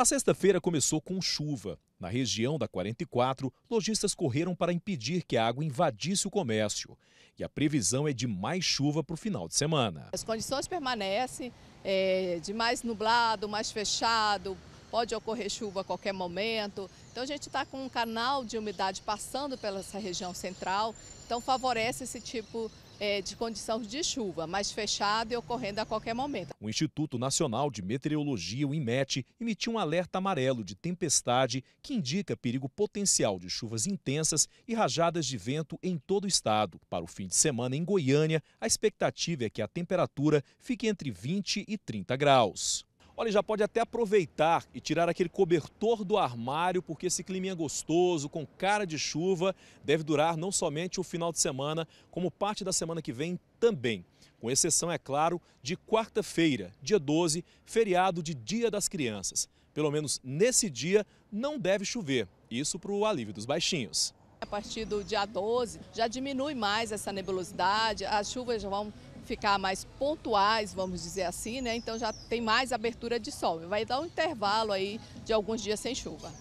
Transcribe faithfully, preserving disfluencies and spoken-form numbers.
A sexta-feira começou com chuva. Na região da quarenta e quatro, lojistas correram para impedir que a água invadisse o comércio. E a previsão é de mais chuva para o final de semana. As condições permanecem, é, de mais nublado, mais fechado, pode ocorrer chuva a qualquer momento. Então a gente está com um canal de umidade passando pela essa região central, então favorece esse tipo de... É, de condição de chuva, mas fechado e ocorrendo a qualquer momento. O Instituto Nacional de Meteorologia, o INMET, emitiu um alerta amarelo de tempestade que indica perigo potencial de chuvas intensas e rajadas de vento em todo o estado. Para o fim de semana em Goiânia, a expectativa é que a temperatura fique entre vinte e trinta graus. Olha, já pode até aproveitar e tirar aquele cobertor do armário, porque esse climinha gostoso, com cara de chuva, deve durar não somente o final de semana, como parte da semana que vem também. Com exceção, é claro, de quarta-feira, dia doze, feriado de Dia das Crianças. Pelo menos nesse dia não deve chover, isso para o alívio dos baixinhos. A partir do dia doze já diminui mais essa nebulosidade, as chuvas já vão ficar mais pontuais, vamos dizer assim, né? Então já tem mais abertura de sol. Vai dar um intervalo aí de alguns dias sem chuva.